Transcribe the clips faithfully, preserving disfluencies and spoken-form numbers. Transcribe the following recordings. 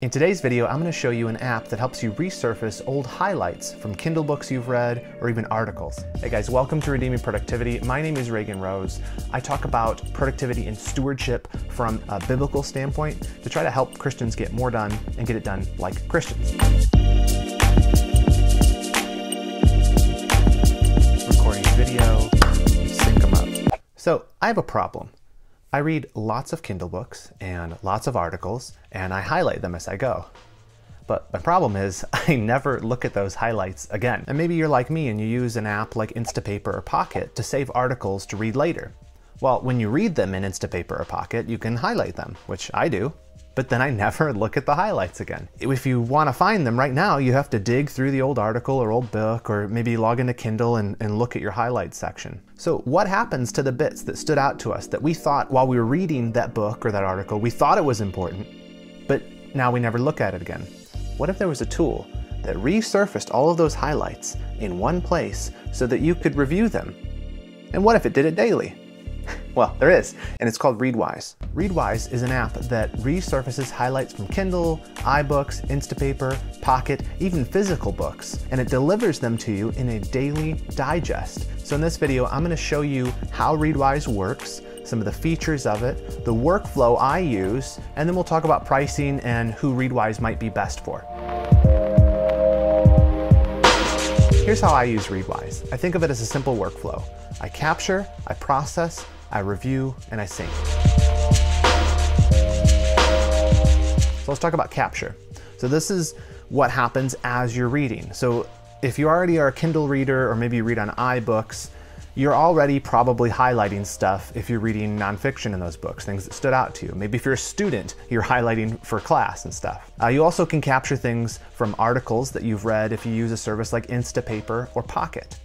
In today's video, I'm going to show you an app that helps you resurface old highlights from Kindle books you've read or even articles. Hey guys, welcome to Redeeming Productivity. My name is Reagan Rose. I talk about productivity and stewardship from a biblical standpoint to try to help Christians get more done and get it done like Christians. Recording video, sync them up. So I have a problem. I read lots of Kindle books and lots of articles, and I highlight them as I go. But my problem is I never look at those highlights again. And maybe you're like me and you use an app like Instapaper or Pocket to save articles to read later. Well, when you read them in Instapaper or Pocket, you can highlight them, which I do, but then I never look at the highlights again. If you want to find them right now, you have to dig through the old article or old book, or maybe log into Kindle and, and look at your highlights section. So what happens to the bits that stood out to us that we thought while we were reading that book or that article, we thought it was important, but now we never look at it again? What if there was a tool that resurfaced all of those highlights in one place so that you could review them? And what if it did it daily? Well, there is, and it's called Readwise. Readwise is an app that resurfaces highlights from Kindle, iBooks, Instapaper, Pocket, even physical books, and it delivers them to you in a daily digest. So in this video, I'm going to show you how Readwise works, some of the features of it, the workflow I use, and then we'll talk about pricing and who Readwise might be best for. Here's how I use Readwise. I think of it as a simple workflow. I capture, I process, I review, and I sync. So let's talk about capture. So this is what happens as you're reading. So if you already are a Kindle reader, or maybe you read on iBooks, you're already probably highlighting stuff if you're reading nonfiction in those books, things that stood out to you. Maybe if you're a student, you're highlighting for class and stuff. Uh, you also can capture things from articles that you've read if you use a service like Instapaper or Pocket.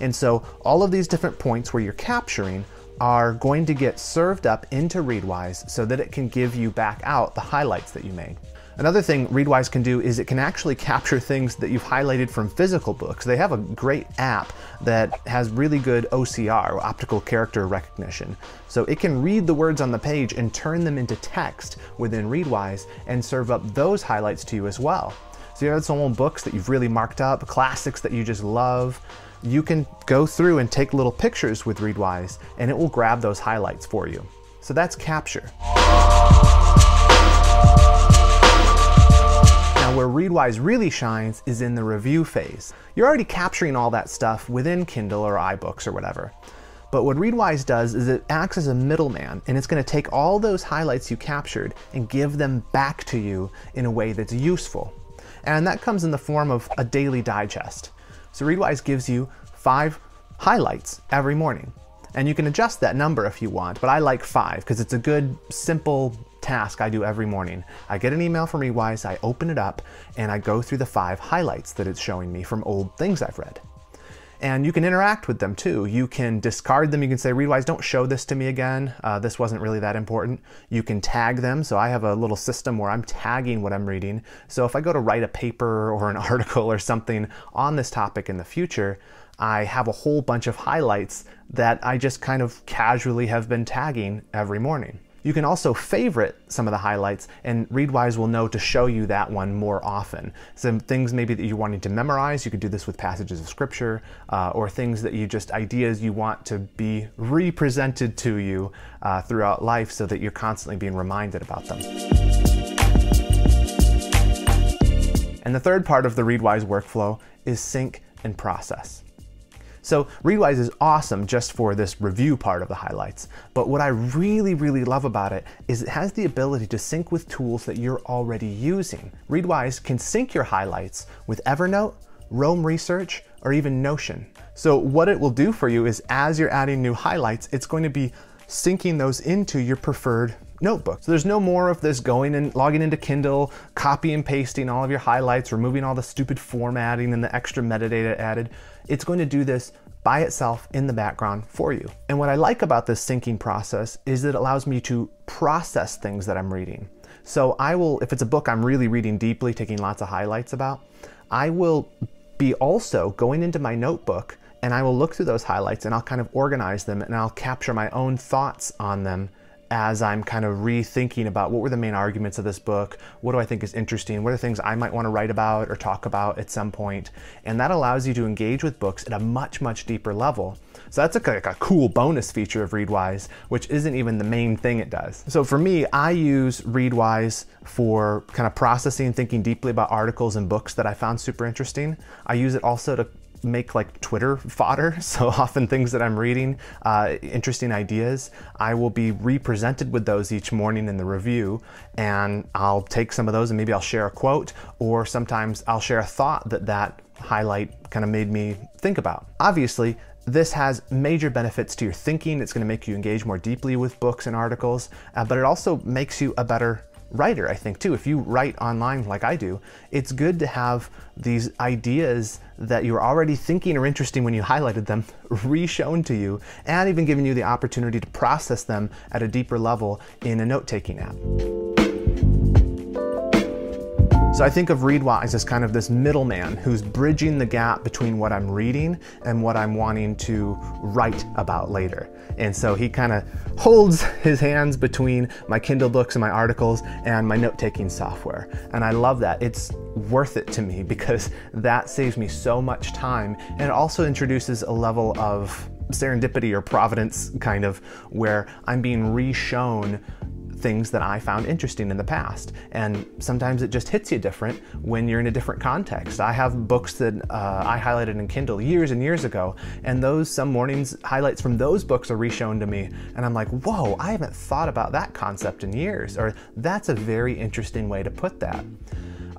And so all of these different points where you're capturing are going to get served up into Readwise so that it can give you back out the highlights that you made. Another thing Readwise can do is it can actually capture things that you've highlighted from physical books. They have a great app that has really good O C R, or optical character recognition. So it can read the words on the page and turn them into text within Readwise and serve up those highlights to you as well. So you have some old books that you've really marked up, classics that you just love. You can go through and take little pictures with Readwise and it will grab those highlights for you. So that's capture. Now where Readwise really shines is in the review phase. You're already capturing all that stuff within Kindle or iBooks or whatever. But what Readwise does is it acts as a middleman, and it's going to take all those highlights you captured and give them back to you in a way that's useful. And that comes in the form of a daily digest. So Readwise gives you five highlights every morning, and you can adjust that number if you want, but I like five because it's a good, simple task I do every morning. I get an email from Readwise, I open it up, and I go through the five highlights that it's showing me from old things I've read. And you can interact with them too. You can discard them. You can say, Readwise, don't show this to me again. Uh, this wasn't really that important. You can tag them. So I have a little system where I'm tagging what I'm reading. So if I go to write a paper or an article or something on this topic in the future, I have a whole bunch of highlights that I just kind of casually have been tagging every morning. You can also favorite some of the highlights, and Readwise will know to show you that one more often. Some things maybe that you're wanting to memorize, you could do this with passages of scripture, uh, or things that you just, ideas you want to be re-presented to you uh, throughout life so that you're constantly being reminded about them. And the third part of the Readwise workflow is sync and process. So Readwise is awesome just for this review part of the highlights, but what I really, really love about it is it has the ability to sync with tools that you're already using. Readwise can sync your highlights with Evernote, Roam Research, or even Notion. So what it will do for you is as you're adding new highlights, it's going to be syncing those into your preferred notebook. So there's no more of this going and logging into Kindle, copy and pasting all of your highlights, removing all the stupid formatting and the extra metadata added. It's going to do this by itself in the background for you. And what I like about this syncing process is that it allows me to process things that I'm reading. So I will, if it's a book I'm really reading deeply, taking lots of highlights about, I will be also going into my notebook and I will look through those highlights and I'll kind of organize them and I'll capture my own thoughts on them as I'm kind of rethinking about what were the main arguments of this book, what do I think is interesting, what are things I might want to write about or talk about at some point. And that allows you to engage with books at a much, much deeper level. So that's like a cool bonus feature of Readwise, which isn't even the main thing it does. So for me, I use Readwise for kind of processing, thinking deeply about articles and books that I found super interesting. I use it also to make like Twitter fodder. So often things that I'm reading, uh, interesting ideas, I will be re-presented with those each morning in the review, and I'll take some of those and maybe I'll share a quote, or sometimes I'll share a thought that that highlight kind of made me think about. Obviously, this has major benefits to your thinking. It's going to make you engage more deeply with books and articles, uh, but it also makes you a better writer, I think, too. If you write online like I do, it's good to have these ideas that you were already thinking are interesting when you highlighted them re-shown to you, and even giving you the opportunity to process them at a deeper level in a note-taking app. So I think of Readwise as kind of this middleman who's bridging the gap between what I'm reading and what I'm wanting to write about later. And so he kind of holds his hands between my Kindle books and my articles and my note-taking software. And I love that. It's worth it to me because that saves me so much time, and it also introduces a level of serendipity or providence, kind of, where I'm being re-shown things that I found interesting in the past. And sometimes it just hits you different when you're in a different context. I have books that uh, I highlighted in Kindle years and years ago, and those, some mornings, highlights from those books are reshown to me. And I'm like, whoa, I haven't thought about that concept in years, or that's a very interesting way to put that.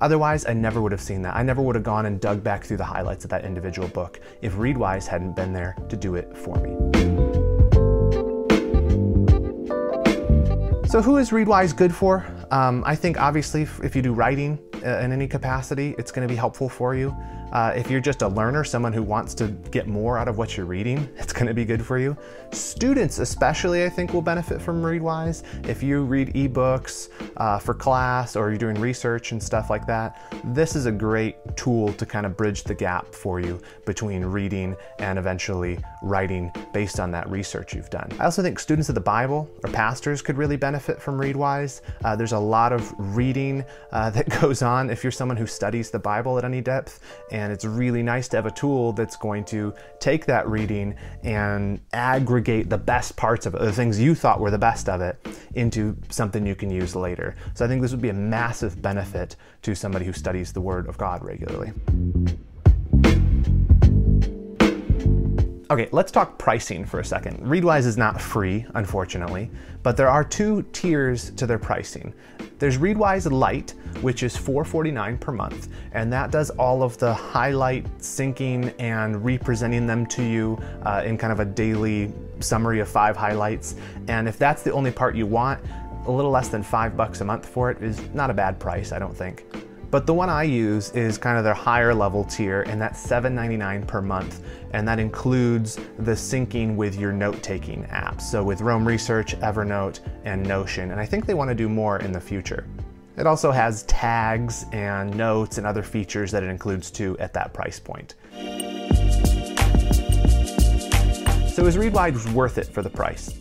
Otherwise, I never would have seen that. I never would have gone and dug back through the highlights of that individual book if Readwise hadn't been there to do it for me. So who is Readwise good for? Um, I think obviously if you do writing in any capacity, it's going to be helpful for you. Uh, if you're just a learner, someone who wants to get more out of what you're reading, it's going to be good for you. Students especially, I think, will benefit from Readwise. If you read ebooks uh, for class, or you're doing research and stuff like that, this is a great tool to kind of bridge the gap for you between reading and eventually writing based on that research you've done. I also think students of the Bible or pastors could really benefit from Readwise. Uh, there's a lot of reading uh, that goes on if you're someone who studies the Bible at any depth, and it's really nice to have a tool that's going to take that reading and aggregate the best parts of it, the things you thought were the best of it, into something you can use later. So I think this would be a massive benefit to somebody who studies the Word of God regularly. Okay, let's talk pricing for a second. Readwise is not free, unfortunately, but there are two tiers to their pricing. There's Readwise Lite, which is four forty-nine per month, and that does all of the highlight, syncing, and representing them to you uh, in kind of a daily summary of five highlights. And if that's the only part you want, a little less than five bucks a month for it is not a bad price, I don't think. But the one I use is kind of their higher level tier, and that's seven ninety-nine per month. And that includes the syncing with your note-taking apps. So with Roam Research, Evernote, and Notion. And I think they want to do more in the future. It also has tags and notes and other features that it includes too at that price point. So is Readwise worth it for the price?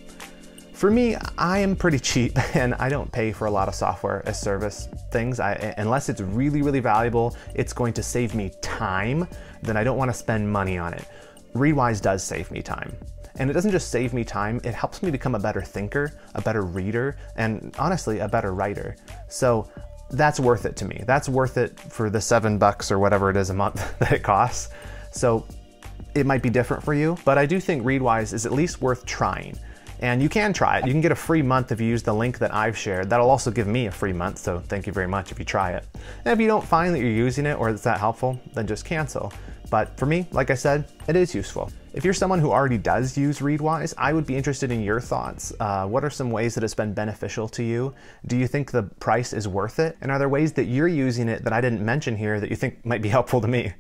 For me, I am pretty cheap, and I don't pay for a lot of software as service things. I, unless it's really, really valuable, it's going to save me time, then I don't want to spend money on it. Readwise does save me time. And it doesn't just save me time, it helps me become a better thinker, a better reader, and honestly, a better writer. So that's worth it to me. That's worth it for the seven bucks or whatever it is a month that it costs. So it might be different for you, but I do think Readwise is at least worth trying. And you can try it. You can get a free month if you use the link that I've shared. That'll also give me a free month, so thank you very much if you try it. And if you don't find that you're using it or it's that helpful, then just cancel. But for me, like I said, it is useful. If you're someone who already does use Readwise, I would be interested in your thoughts. Uh, what are some ways that it's been beneficial to you? Do you think the price is worth it? And are there ways that you're using it that I didn't mention here that you think might be helpful to me?